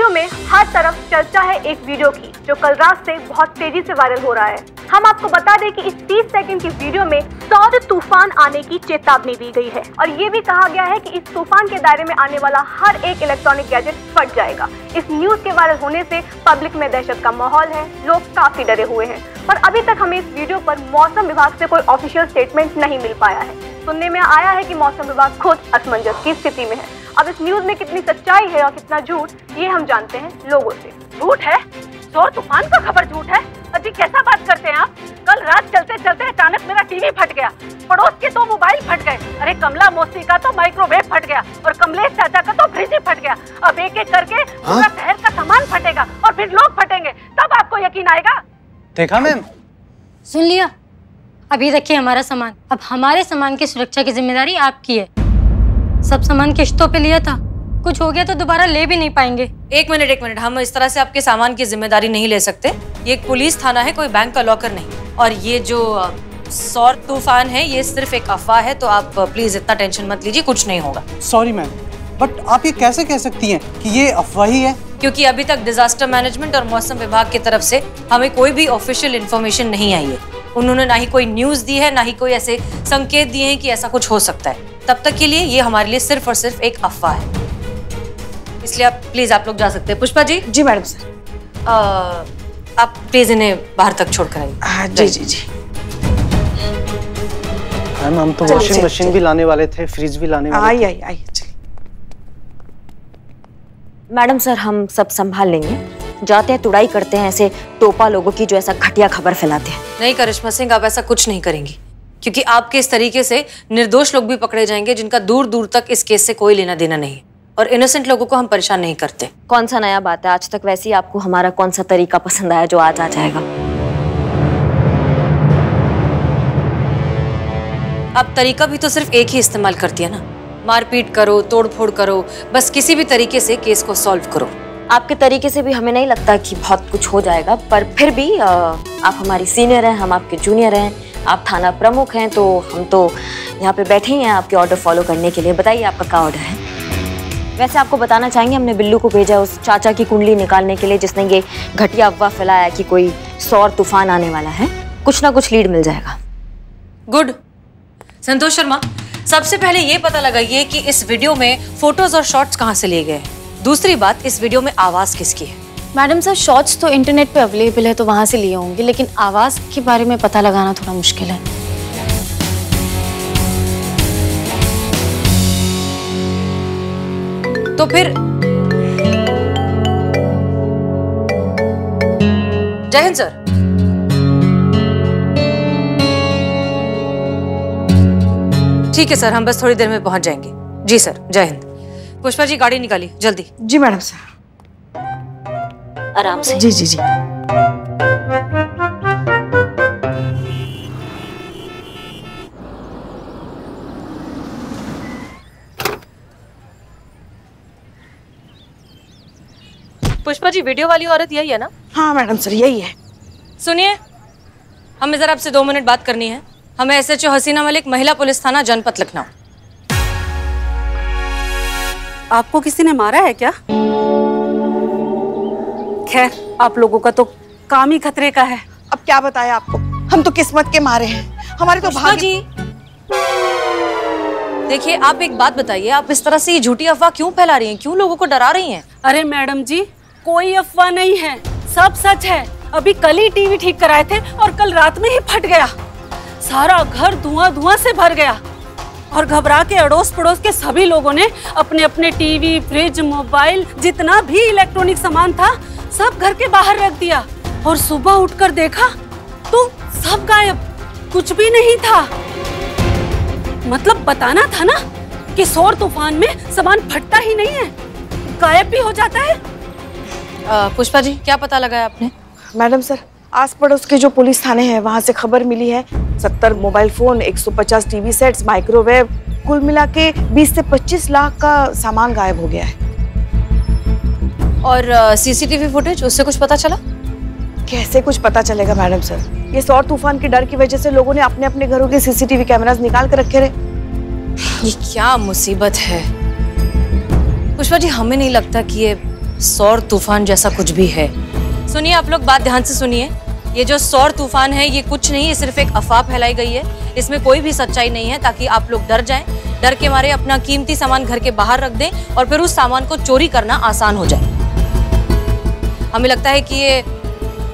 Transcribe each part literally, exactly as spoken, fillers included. Issue में हर तरफ चर्चा है एक वीडियो की, जो कल रात से बहुत तेजी से वायरल हो रहा है। हम आपको बता दें कि इस तीस सेकंड की वीडियो में सौर तूफान आने की चेतावनी दी गई है और ये भी कहा गया है कि इस तूफान के दायरे में आने वाला हर एक इलेक्ट्रॉनिक गैजेट फट जाएगा। इस न्यूज के वायरल होने से पब्लिक में दहशत का माहौल है, लोग काफी डरे हुए हैं और अभी तक हमें इस वीडियो पर मौसम विभाग से कोई ऑफिशियल स्टेटमेंट नहीं मिल पाया है। सुनने में आया है कि मौसम विभाग खुद असमंजस की स्थिति में है। अब इस न्यूज में कितनी सच्चाई है और कितना झूठ, ये हम जानते हैं लोगों से। झूठ है, जोर तूफान का खबर झूठ है। अजी कैसा बात करते हैं आप? कल रात चलते चलते अचानक मेरा टीवी फट गया, पड़ोस के दो मोबाइल फट गए, अरे कमला मौसी का तो माइक्रोवेव फट गया और कमलेश चाचा का तो फ्रिज ही फट गया। अब एक एक करके पूरा शहर का सामान फटेगा और फिर लोग फटेंगे, तब आपको यकीन आएगा। देखा मैम, सुन लिया? अभी रखिए हमारा सामान। अब हमारे सामान की सुरक्षा की जिम्मेदारी आपकी है। सब सामान किश्तों पे लिया था, कुछ हो गया तो दोबारा ले भी नहीं पाएंगे। एक मिनट एक मिनट, हम इस तरह से आपके सामान की जिम्मेदारी नहीं ले सकते। ये एक पुलिस थाना है, कोई बैंक का लॉकर नहीं। और ये जो सौर तूफान है ये सिर्फ एक अफवाह है, तो आप प्लीज इतना टेंशन मत लीजिए, कुछ नहीं होगा। सॉरी मैम, बट आप ये कैसे कह सकती हैं कि ये अफवाह ही है? क्योंकि अभी तक डिजास्टर मैनेजमेंट और मौसम विभाग की तरफ से हमें कोई भी ऑफिशियल इन्फॉर्मेशन नहीं आई है। उन्होंने ना ही कोई न्यूज़ दी है, ना ही कोई ऐसे संकेत दिए हैं कि ऐसा कुछ हो सकता है। तब तक के लिए ये हमारे लिए सिर्फ और सिर्फ एक अफवाह है, इसलिए आप प्लीज आप लोग जा सकते हैं। पुष्पा जी। जी मैडम सर। आ, आप प्लीज इन्हें बाहर तक छोड़ कर आइए। जी जी जी मैम, हम तो वॉशिंग मशीन भी लाने वाले थे, फ्रिज भी लाने वाले। आई आई मैडम सर, हम सब संभाल लेंगे। जाते हैं तुड़ाई करते हैं ऐसे टोपा लोगों की जो ऐसा घटिया खबर फैलाते हैं। नहीं करिश्मा सिंह, आप ऐसा कुछ नहीं करेंगी, क्योंकि आपके इस तरीके से निर्दोष लोग भी पकड़े जाएंगे जिनका दूर दूर तक इस केस से कोई लेना देना नहीं, और इनोसेंट लोगों को हम परेशान नहीं करते। कौन सा नया बात है? आज तक वैसे ही आपको हमारा कौन सा तरीका पसंद आया जो आज आ जाएगा? आप तरीका भी तो सिर्फ एक ही इस्तेमाल करती है ना, मारपीट करो, तोड़फोड़ करो, बस किसी भी तरीके से केस को सॉल्व करो। आपके तरीके से भी हमें नहीं लगता कि बहुत कुछ हो जाएगा, पर फिर भी आ, आप हमारी सीनियर हैं, हम आपके जूनियर हैं, आप थाना प्रमुख हैं, तो हम तो यहाँ पे बैठे ही हैं आपके ऑर्डर फॉलो करने के लिए। बताइए आपका क्या ऑर्डर है? वैसे आपको बताना चाहेंगे, हमने बिल्लू को भेजा है उस चाचा की कुंडली निकालने के लिए जिसने ये घटिया अफवाह फैलाया कि कोई सौर तूफान आने वाला है। कुछ ना कुछ लीड मिल जाएगा। गुड। संतोष शर्मा, सबसे पहले ये पता लगाइए कि इस वीडियो में फोटोज और शॉट्स कहाँ से लिए गए हैं। दूसरी बात, इस वीडियो में आवाज किसकी है? मैडम सर, शॉट्स तो इंटरनेट पे अवेलेबल है तो वहाँ से लिए होंगे, लेकिन आवाज के बारे में पता लगाना थोड़ा मुश्किल है। तो फिर जय हिंद सर। ठीक है सर, हम बस थोड़ी देर में पहुंच जाएंगे। जी सर, जय हिंद। पुष्पा जी, गाड़ी निकालिए जल्दी। जी मैडम सर, आराम से। जी जी जी पुष्पा जी, वीडियो वाली औरत यही है ना? हाँ मैडम सर, यही है। सुनिए, हमें जरा आपसे दो मिनट बात करनी है। हमें S H O Hasina Malik, महिला पुलिस थाना, जनपद लखनऊ। आपको किसी ने मारा है क्या? खैर, आप लोगों का तो काम ही खतरे का है। अब क्या बताया आपको, हम तो किस्मत के मारे हैं, हमारे तो भाग्य जी। देखिए, आप एक बात बताइए, आप इस तरह से ये झूठी अफवाह क्यों फैला रही हैं? क्यों लोगों को डरा रही हैं? अरे मैडम जी, कोई अफवाह नहीं है, सब सच है। अभी कल ही टीवी ठीक कराए थे और कल रात में ही फट गया, सारा घर धुआं धुआं से भर गया और घबरा के अड़ोस पड़ोस के सभी लोगों ने अपने अपने टीवी, फ्रिज, मोबाइल, जितना भी इलेक्ट्रॉनिक सामान था सब घर के बाहर रख दिया। और सुबह उठकर देखा तो सब गायब, कुछ भी नहीं था। मतलब बताना था ना कि सौर तूफान में सामान फटता ही नहीं है, गायब भी हो जाता है। आ, पुष्पा जी, क्या पता लगाया आपने? मैडम सर, आस पड़ोस के जो पुलिस थाने हैं वहाँ से खबर मिली है। सत्तर मोबाइल फोन, एक सौ पचास टीवी सेट्स, माइक्रोवेव, कुल मिला के बीस से पच्चीस लाख का सामान गायब हो गया है। और सीसीटीवी फुटेज, उससे कुछ पता चला? कैसे कुछ पता चलेगा मैडम सर, ये सौर तूफान के डर की वजह से लोगों ने अपने अपने घरों के सीसीटीवी कैमरास निकाल कर रखे रहे। ये क्या मुसीबत है पुष्पा जी, हमें नहीं लगता कि ये सौर तूफान जैसा कुछ भी है। सुनिए आप लोग, बात ध्यान से सुनिए। ये जो सौर तूफान है ये कुछ नहीं, ये सिर्फ एक अफवाह फैलाई गई है, इसमें कोई भी सच्चाई नहीं है, ताकि आप लोग डर जाएं, डर के मारे अपना कीमती सामान घर के बाहर रख दें और फिर उस सामान को चोरी करना आसान हो जाए। हमें लगता है कि ये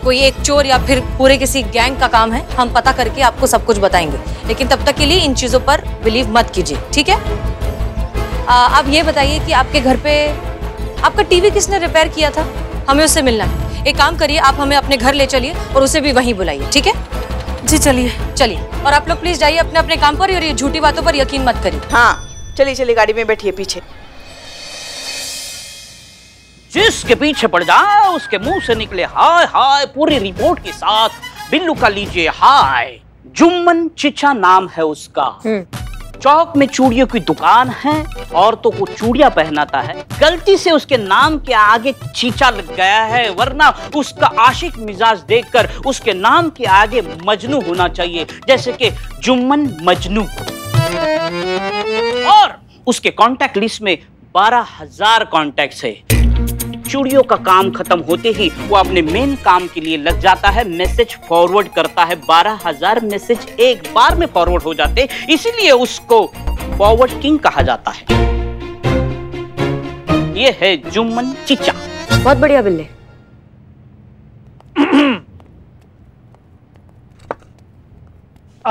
कोई एक चोर या फिर पूरे किसी गैंग का काम है। हम पता करके आपको सब कुछ बताएंगे, लेकिन तब तक के लिए इन चीज़ों पर बिलीव मत कीजिए, ठीक है? आप ये बताइए कि आपके घर पे आपका टीवी किसने रिपेयर किया था? हमें उससे मिलना है। एक काम करिए, आप हमें अपने घर ले चलिए और उसे भी वहीं बुलाइए, ठीक है? जी चलिए चलिए। और आप लोग प्लीज जाइए अपने अपने काम पर और ये झूठी बातों पर यकीन मत करिए। हाँ चलिए चलिए, गाड़ी में बैठिए। पीछे जिसके पीछे पड़ जाए उसके मुंह से निकले हाय हाय। पूरी रिपोर्ट के साथ बिल्लू का लीजिए हाय। जुम्मन चचा नाम है उसका। चौक में चूड़ियों की दुकान है, औरतों को चूड़िया पहनाता है। गलती से उसके नाम के आगे चीचा लग गया है, वरना उसका आशिक मिजाज देखकर उसके नाम के आगे मजनू होना चाहिए, जैसे कि जुम्मन मजनू। और उसके कांटेक्ट लिस्ट में बारह हजार कांटेक्ट है। चूड़ियों का काम खत्म होते ही वो अपने मेन काम के लिए लग जाता है, मैसेज फॉरवर्ड करता है। बारह हजार मैसेज एक बार में फॉरवर्ड हो जाते, इसीलिए उसको फॉरवर्ड किंग कहा जाता है। ये है जुम्मन चचा। बहुत बढ़िया बिल्ले।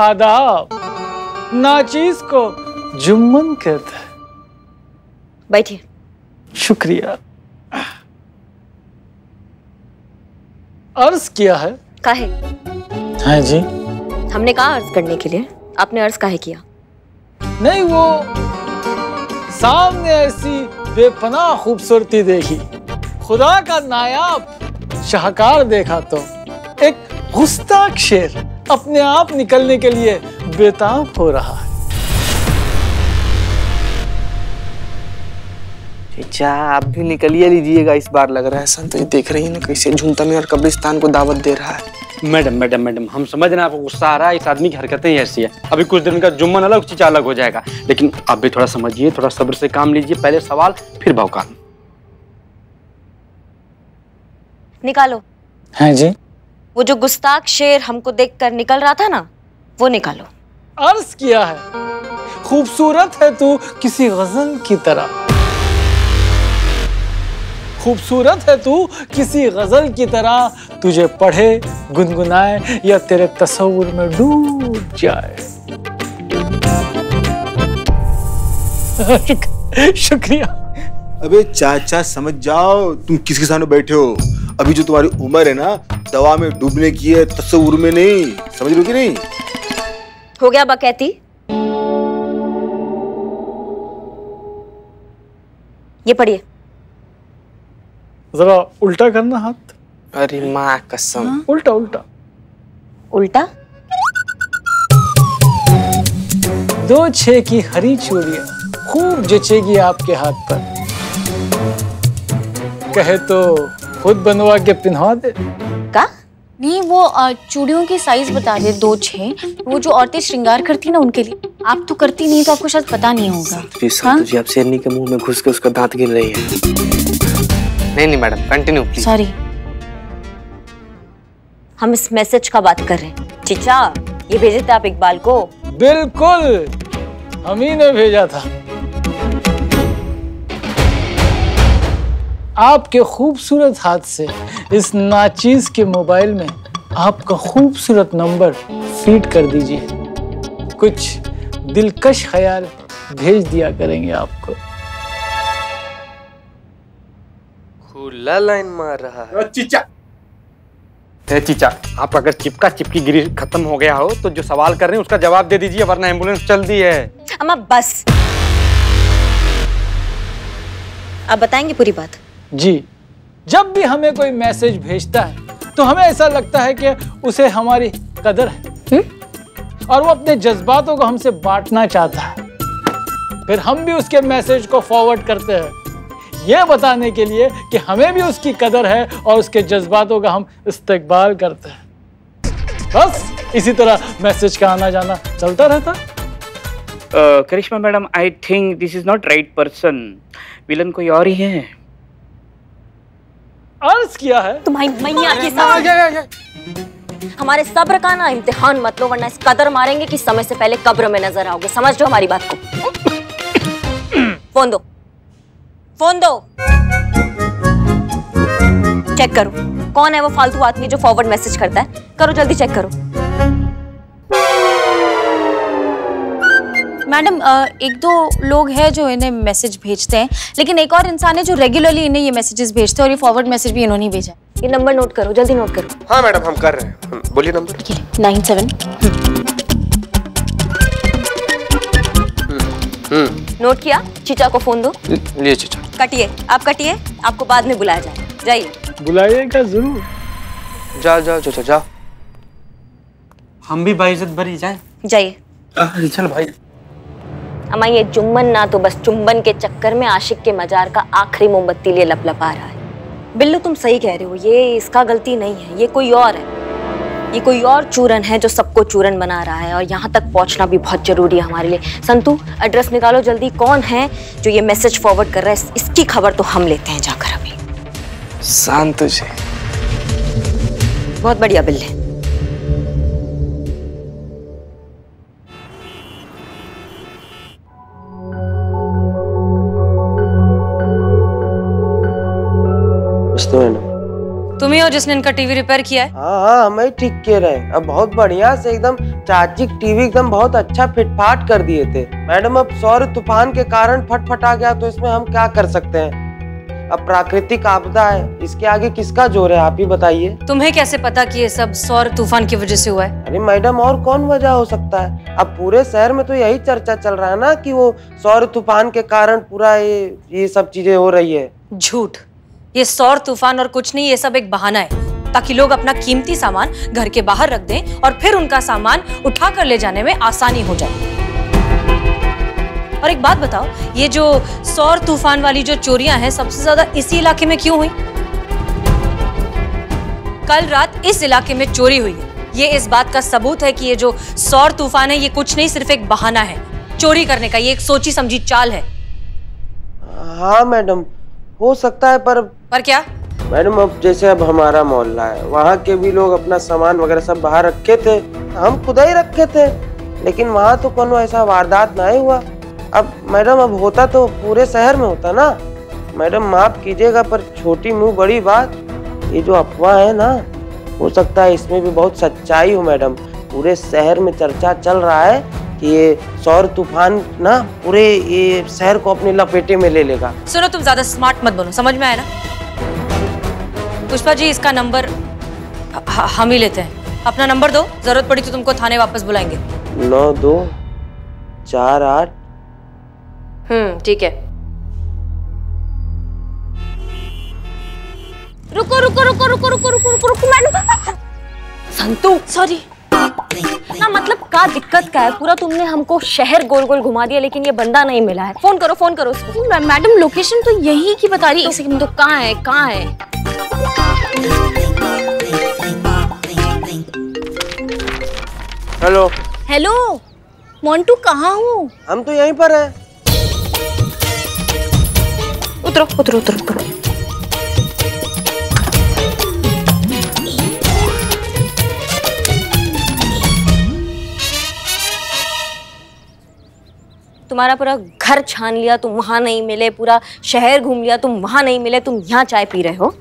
आदाब। नाचीज को जुम्मन कहता है। बैठिए। शुक्रिया। अर्ज किया है? काहे? हाँ जी, हमने कहा अर्ज करने के लिए, आपने अर्ज काहे किया? नहीं, वो सामने ऐसी बेपनाह खूबसूरती देखी, खुदा का नायाब शाहकार देखा, तो एक गुस्ताख शेर अपने आप निकलने के लिए बेताब हो रहा है। चचा आप भी निकलिए लीजिएगा इस बार। लग रहा है संतोष देख रही है ना कैसे झुमता में और कब्रिस्तान को दावत दे रहा है। मैडम मैडम मैडम हम समझ रहे हैं आपको गुस्सा आ रहा है, इस आदमी की हरकतें ही ऐसी है। अभी कुछ दिन का जुम्मन अलग चचा अलग हो जाएगा, लेकिन आप भी थोड़ा समझिए, थोड़ा सब्र से काम लीजिए। पहले सवाल फिर भौकाल। निकालो। हाँ जी, वो जो गुस्ताख शेर हमको देखकर निकल रहा था ना, वो निकालो। अर्ज किया है खूबसूरत है तू किसी गजल की तरह, खूबसूरत है तू किसी गजल की तरह, तुझे पढ़े गुनगुनाए या तेरे तस्वुर में डूब जाए। शुक्रिया। अबे चाचा समझ जाओ तुम किसके सामने बैठे हो। अभी जो तुम्हारी उम्र है ना, दवा में डूबने की है, तस्वुर में नहीं। समझ लो कि नहीं? हो गया बकैती। ये पढ़िए। जरा उल्टा करना हाथ। अरे माँ कसम। हाँ? उल्टा उल्टा उल्टा। दो छह की हरी चूड़ियां खूब जचेगी आपके हाथ पर, कहे तो खुद बनवा के पिन्हा दे। का? नहीं, वो चूड़ियों की साइज बता दे। दो छह, वो जो औरतें श्रृंगार करती ना उनके लिए। आप तो करती नहीं, तो आपको शायद पता नहीं होगा। हाँ? आप शेरनी के मुंह में घुस के उसका दांत गिर रही है। नहीं नहीं मैडम कंटिन्यू प्लीज। सॉरी, हम इस मैसेज का बात कर रहे हैं। चचा ये भेजे थे आप इकबाल को? बिल्कुल, हम ही ने भेजा था। आपके खूबसूरत हाथ से इस नाचीज के मोबाइल में आपका खूबसूरत नंबर फीड कर दीजिए, कुछ दिलकश ख्याल भेज दिया करेंगे आपको। खुला लाइन मार रहा है। चीचा। ए चीचा, आप अगर चिपका चिपकी गिरी खत्म हो गया हो तो जो सवाल कर रहे हैं उसका जवाब दे दीजिए, वरना एम्बुलेंस चल दी है। अम्मा बस, आप बताएंगे पूरी बात। जी, जब भी हमें कोई मैसेज भेजता है तो हमें ऐसा लगता है कि उसे हमारी कदर है, हुँ? और वो अपने जज्बातों को हमसे बांटना चाहता है। फिर हम भी उसके मैसेज को फॉरवर्ड करते हैं, ये बताने के लिए कि हमें भी उसकी कदर है और उसके जज्बातों का हम इस्तेकबाल करते हैं। बस इसी तरह मैसेज का आना जाना चलता रहता। Karishma madam, I think this is not right person. Villain कोई और ही है। अर्ज किया है तुम्हारी मैया के साथ। हमारे सब्र का ना इम्तिहान मत लो, वरना इस कदर मारेंगे कि समय से पहले कब्र में नजर आओगे। समझ लो हमारी बात को। फोन दो, फोन दो, चेक करो कौन है वो फालतू आदमी जो फॉरवर्ड मैसेज करता है। करो जल्दी, चेक करो। मैडम एक दो लोग हैं जो इन्हें मैसेज भेजते हैं, लेकिन एक और इंसान है जो रेगुलरली इन्हें ये मैसेजेस भेजते हैं और ये फॉरवर्ड मैसेज भी इन्होंने भेजा। ये नंबर नोट करो, जल्दी नोट करो। हाँ मैडम हम कर रहे हैं, बोलिए नंबर। नाइन सेवन नोट किया। चिचा को फोन दो। लिए चिचा। कटिए, आप कटिए, आपको बाद में बुलाया जाए। जाइए, बुलाइएगा जरूर। जा जा चचा जा, हम भी बाइज्जत भरी जाए। जाइए चल भाई। अम्मा ये जुम्मन ना तो बस चुम्बन के चक्कर में आशिक के मजार का आखिरी मोमबत्ती लिए लपलपा रहा है। बिल्लू तुम सही कह रहे हो, ये इसका गलती नहीं है, ये कोई और है, ये कोई और चूरन है जो सबको चूरन बना रहा है और यहाँ तक पहुँचना भी बहुत जरूरी है हमारे लिए। संतू एड्रेस निकालो जल्दी, कौन है जो ये मैसेज फॉरवर्ड कर रहा है, इसकी खबर तो हम लेते हैं जाकर। अभी संतोष बहुत बढ़िया बिल्ले। तो है ना तुम ही हो जिसने इनका टीवी रिपेयर किया है। हाँ हाँ हम ही ठीक कह रहे हैं। अब बहुत बढ़िया से एकदम चार्जिंग टीवी एकदम बहुत अच्छा फिटफाट कर दिए थे मैडम। अब सौर तूफान के कारण फटफटा गया तो इसमें हम क्या कर सकते हैं। अब प्राकृतिक आपदा है, इसके आगे किसका जोर है, आप ही बताइए। तुम्हें कैसे पता कि ये सब सौर तूफान की वजह से हुआ है? अरे मैडम और कौन वजह हो सकता है। अब पूरे शहर में तो यही चर्चा चल रहा है ना कि वो सौर तूफान के कारण पूरा ये ये सब चीजें हो रही है। झूठ, ये सौर तूफान और कुछ नहीं, ये सब एक बहाना है ताकि लोग अपना कीमती सामान घर के बाहर रख दें और फिर उनका सामान उठा कर ले जाने में आसानी हो जाए। और एक बात बताओ, ये जो सौर तूफान वाली जो चोरियां हैं सबसे ज्यादा इसी इलाके में क्यों हुई? कल रात इस इलाके में चोरी हुई है, ये इस बात का सबूत है कि ये जो सौर तूफान है ये कुछ नहीं सिर्फ एक बहाना है चोरी करने का, ये एक सोची समझी चाल है। हाँ मैडम हो सकता है, पर पर क्या मैडम? अब जैसे अब हमारा मोहल्ला है, वहाँ के भी लोग अपना सामान वगैरह सब बाहर रखे थे, हम खुद ही रखे थे, लेकिन वहाँ तो कोई ऐसा वारदात नहीं हुआ। अब मैडम अब होता तो पूरे शहर में होता ना मैडम, माफ कीजिएगा पर छोटी मुंह बड़ी बात, ये जो अफवाह है ना हो सकता है इसमें भी बहुत सच्चाई हो। मैडम पूरे शहर में चर्चा चल रहा है कि ये सौर तूफान ना पूरे ये शहर को अपने लपेटे में ले लेगा। सुनो तुम ज्यादा स्मार्ट मत बनो, समझ में आया ना? पुष्पा जी इसका नंबर हम ही लेते हैं, अपना नंबर दो, जरूरत पड़ी तो तुमको थाने वापस बुलाएंगे। नौ दो चार आठ हम्म ठीक है। रुको रुको रुको रुको रुको रुको रुको रुको मैडम। संतू सॉरी ना, मतलब क्या दिक्कत का है, पूरा तुमने हमको शहर गोल गोल घुमा दिया लेकिन ये बंदा नहीं मिला है। फोन करो, फोन करो उसको। मैडम लोकेशन तो यही की बता रही है। एक सेकंड, तो कहाँ है कहाँ है? हेलो हेलो मोन्टू कहाँ हूँ? हम तो यहीं पर है। उतरो उतरो उतरो उतरो। तुम्हारा पूरा घर छान लिया, तुम वहां नहीं मिले, पूरा शहर घूम लिया, तुम वहां नहीं मिले, तुम यहाँ चाय पी रहे हो।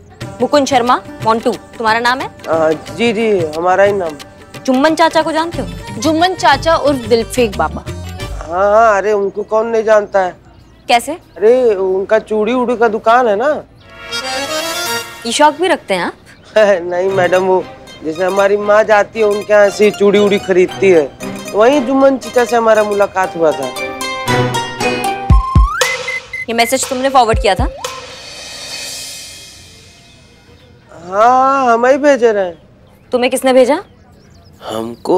मुकुंद शर्मा मोन्टू तुम्हारा नाम है? आ, जी जी हमारा ही नाम। जुम्मन चाचा को जानते हो? जुम्मन चाचा उर्फ दिलफेक बाबा। हाँ हाँ अरे उनको कौन नहीं जानता है। कैसे? अरे उनका चूड़ी उड़ी का दुकान है ना। ये शौक भी रखते हैं आप? नहीं मैडम वो जैसे हमारी माँ जाती है उनके यहाँ से चूड़ी उड़ी खरीदती है, वहीं जुम्मन चाचा से हमारा मुलाकात हुआ था। ये मैसेज तुमने फॉरवर्ड किया था? हाँ हम ही भेजे रहे। तुम्हें किसने भेजा? हमको?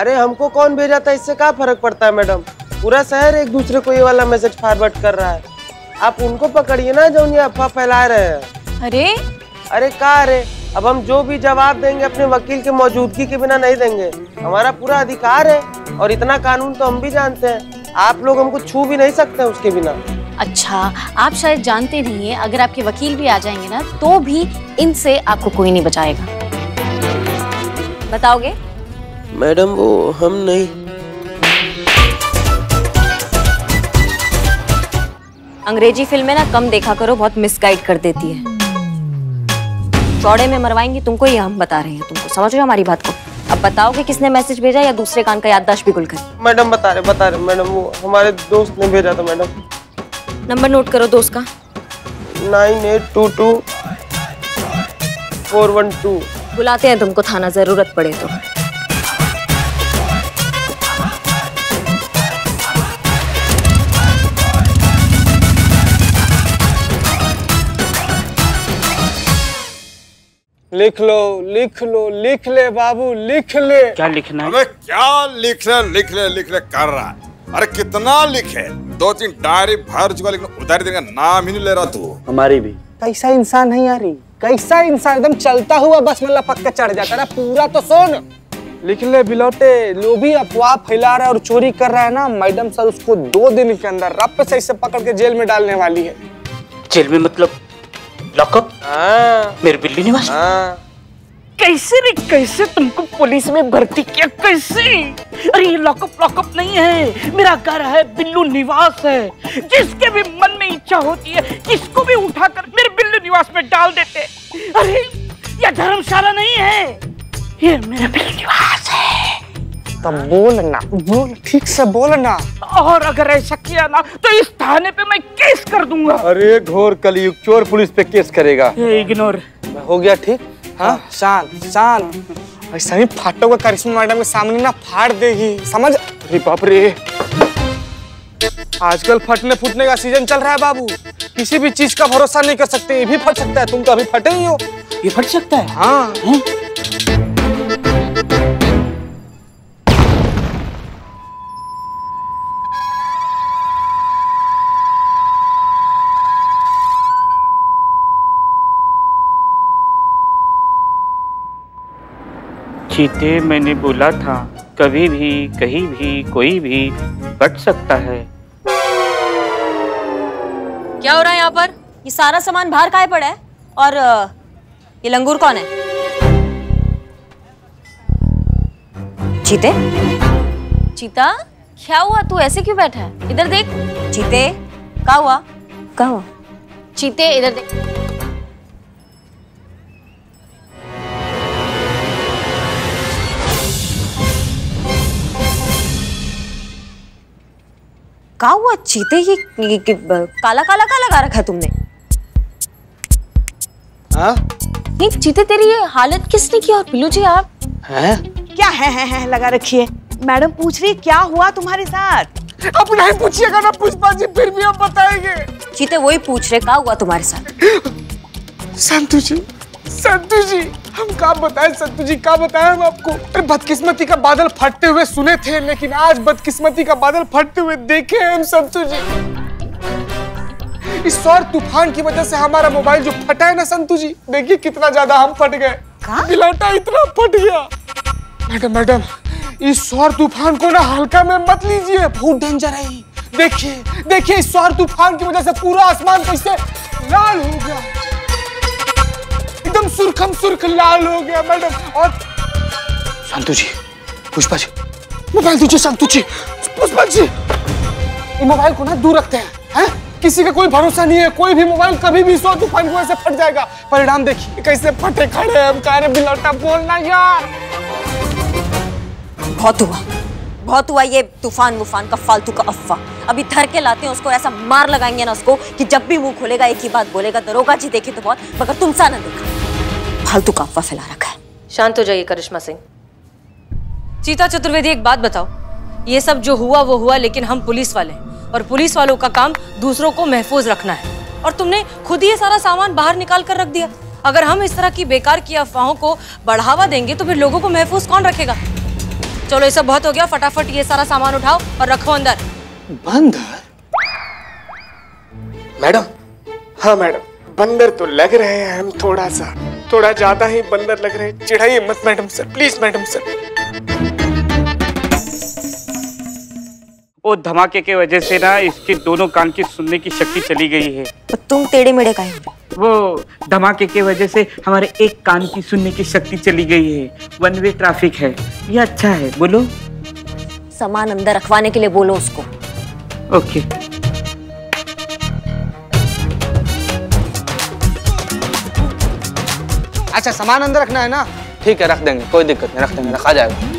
अरे हमको कौन भेजा था इससे क्या फर्क पड़ता है मैडम, पूरा शहर एक दूसरे को ये वाला मैसेज फॉरवर्ड कर रहा है। आप उनको पकड़िए ना जो ये अफवाह फैला रहे हैं। अरे अरे क्या अरे, अब हम जो भी जवाब देंगे अपने वकील के मौजूदगी के बिना नहीं देंगे, हमारा पूरा अधिकार है और इतना कानून तो हम भी जानते हैं, आप लोग हमको छू भी नहीं सकते उसके बिना। अच्छा आप शायद जानते नहीं हैं, अगर आपके वकील भी आ जाएंगे ना तो भी इनसे आपको कोई नहीं बचाएगा। बताओगे? मैडम वो हम नहीं। अंग्रेजी फिल्में ना कम देखा करो, बहुत मिसगाइड कर देती है। चौड़े में मरवाएंगे तुमको, ये हम बता रहे हैं तुमको, समझ रहे हो हमारी बात को? अब बताओ कि किसने मैसेज भेजा या दूसरे कान का याददाश्त भी गुल कर। मैडम बता रहे बता रहे मैडम, वो हमारे दोस्त ने भेजा था मैडम। नंबर नोट करो दोस्त का। Nine eight two two four one two. बुलाते हैं तुमको थाना, जरूरत पड़े तो। लिख लो लिख लो, लिख ले बाबू लिख ले। क्या लिखना है? अबे क्या लिखना, लिख ले लिख ले कर रहा है। अरे कितना लिखे, दो तीन डायरी भर चुका लेकिन उधारी देने का नाम ही नहीं ले रहा तू। हमारी भी कैसा इंसान है यार, कैसा इंसान, एकदम चलता हुआ बस में लपक के चढ़ जाता है। पूरा तो सुन, लिख ले बिलौटे। लोभी अफवाह फैला रहा है और चोरी कर रहा है ना, मैडम सर उसको दो दिन के अंदर रप से इसे पकड़ के जेल में डालने वाली है। जेल में मतलब लॉकअप? मेरी बिल्ली निवास। कैसे रे कैसे तुमको पुलिस में भर्ती किया, कैसे? अरे ये लॉकअप लॉकअप नहीं है, मेरा घर है, बिल्लू निवास है। जिसके भी मन में इच्छा होती है जिसको भी उठाकर मेरे बिल्लू निवास में डाल देते। अरे ये धर्मशाला नहीं है, ये मेरा बिल्लू निवास है। तब बोलना बोल, ठीक से बोलना, और अगर ऐसा किया ना तो इस थाने पे मैं केस कर दूंगा। अरे घोर कलयुग, चोर पुलिस पे केस करेगा। इग्नोर हो गया ठीक। हाँ शांत शांत, ऐसा ही फाटो का करिश्मा मैडम के सामने ना फाड़ देगी, समझ? अरे बाप रे, आजकल फटने फूटने का सीजन चल रहा है बाबू, किसी भी चीज का भरोसा नहीं कर सकते। ये भी फट सकता है, तुम तो अभी फटे ही हो, ये फट सकता है। हाँ है? चीते मैंने बोला था कभी भी कहीं भी कोई भी बच सकता है। क्या हो रहा है यहाँ पर? ये सारा सामान बाहर काहे पड़ा है? और ये लंगूर कौन है? चीते, चीता क्या हुआ, तू ऐसे क्यों बैठा है? इधर देख चीते, क्या हुआ क्या हुआ? चीते इधर देख। क्या हुआ चीते, ये, ये, ये काला काला का लगा रखा है तुमने? हाँ? ये चीते तेरी ये हालत किसने की? और पिल्लू जी आप है? क्या है, है, है लगा रखी है? मैडम पूछ रही क्या हुआ तुम्हारे साथ। अब नहीं पूछिएगा ना पुष्पा जी, फिर भी हम बताएंगे। चीते वही पूछ रहे, क्या हुआ तुम्हारे साथ? संतु जी संतु जी हम क्या बताएं, संतु जी क्या बताएं हम आपको। अरे बदकिस्मती का बादल फटते हुए सुने थे लेकिन आज बदकिस्मती का बादल फटते हुए देखे हैं हम संतु जी। इस सौर तूफान की वजह से हमारा मोबाइल जो फटा है ना संतु जी, देखिए कितना ज्यादा हम फट गए। बिलाटा इतना फट गया। मैडम मैडम इस सौर तूफान को ना हल्का में मत लीजिए, बहुत डेंजर है। देखिए देखिए इस सौर तूफान की वजह से पूरा आसमान कैसे लाल हो गया, एकदम सुर्खम सुर्ख लाल हो गया मैडम। और संतु जी पुष्पा जी मोबाइल दीजिए, संतु जी पुष्पा जी ये मोबाइल को ना दूर रखते हैं, हैं? किसी का कोई भरोसा नहीं है, कोई भी मोबाइल कभी भी सौ तूफान को ऐसे फट जाएगा। परिणाम देखिए कैसे फटे खड़े हैं हम। कारे बिलौटा बोलना यार, बहुत हुआ बहुत हुआ ये तूफान वूफान का फालतू का अफवाह। अभी धर के लाते हैं उसको, ऐसा मार लगाएंगे ना उसको कि जब भी मुंह खोलेगा एक ही बात बोलेगा, दरोगा जी देखे तो बहुत मगर तुमसा ना देखा। फालतू का अफवाह फैला रखा है। शांत हो जाइए करिश्मा सिंह। चीता चतुर्वेदी एक बात बताओ, ये सब जो हुआ वो हुआ लेकिन हम पुलिस वाले हैं और पुलिस वालों का काम दूसरों को महफूज रखना है, और तुमने खुद ही ये सारा सामान बाहर निकाल कर रख दिया। अगर हम इस तरह की बेकार की अफवाहों को बढ़ावा देंगे तो फिर लोगों को महफूज कौन रखेगा? चलो ये सब बहुत हो गया, फटाफट ये सारा सामान उठाओ और रखो अंदर। बंदर? मैडम हाँ मैडम बंदर तो लग रहे हैं हम, थोड़ा सा थोड़ा ज्यादा ही बंदर लग रहे हैं। चिढ़ाइए मत madam sir, please madam sir. वो धमाके के वजह से ना इसके दोनों कान की सुनने की शक्ति चली गई है। तुम टेढ़े मेढ़े काहे हो? वो धमाके के वजह से हमारे एक कान की सुनने की शक्ति चली गई है। वन वे ट्रैफिक है, ये अच्छा है। बोलो सामान अंदर रखवाने के लिए बोलो उसको। ओके अच्छा सामान अंदर रखना है ना? ठीक है रख देंगे, कोई दिक्कत नहीं, रख देंगे, रखा जाएगा।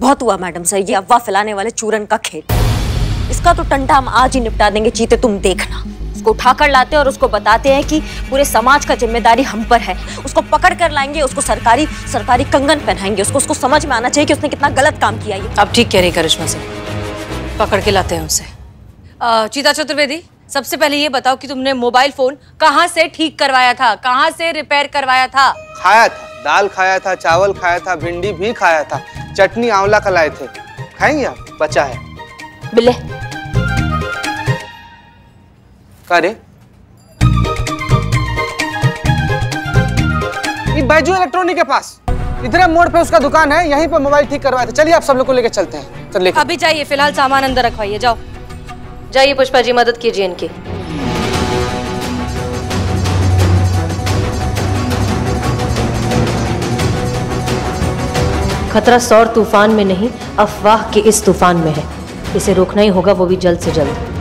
बहुत हुआ मैडम सर ये अफवाह फैलाने वाले चूरन का खेल। इसका तो टंटा हम आज ही निपटा देंगे। चीते तुम देखना, उसको उठा कर लाते हैं और उसको बताते हैं कि पूरे समाज का जिम्मेदारी हम पर है। उसको पकड़ कर लाएंगे, उसको सरकारी सरकारी कंगन पहनाएंगे। उसको उसको समझ में आना चाहिए कि उसने कितना गलत काम किया है। आप ठीक कह रही करिश्मा सिंह, पकड़ के लाते हैं उसे। चीता चतुर्वेदी सबसे पहले ये बताओ कि तुमने मोबाइल फोन कहाँ से ठीक करवाया था, कहाँ से रिपेयर करवाया था? खाया था, दाल खाया था, चावल खाया था, भिंडी भी खाया था, चटनी आंवला का लाए थे। खाएंगे आप? बचा है बिल्ले। करे ये बैजू इलेक्ट्रॉनिक के पास इधर मोड़ पे उसका दुकान है, यहीं पर मोबाइल ठीक करवाया था। चलिए आप सब लोग को लेकर चलते हैं। चल लेकर अभी जाइए, फिलहाल सामान अंदर रखवाइए। जाओ जाइए पुष्पा जी, मदद कीजिए इनकी। खतरा सौर तूफान में नहीं, अफवाह के इस तूफान में है। इसे रोकना ही होगा, वो भी जल्द से जल्द।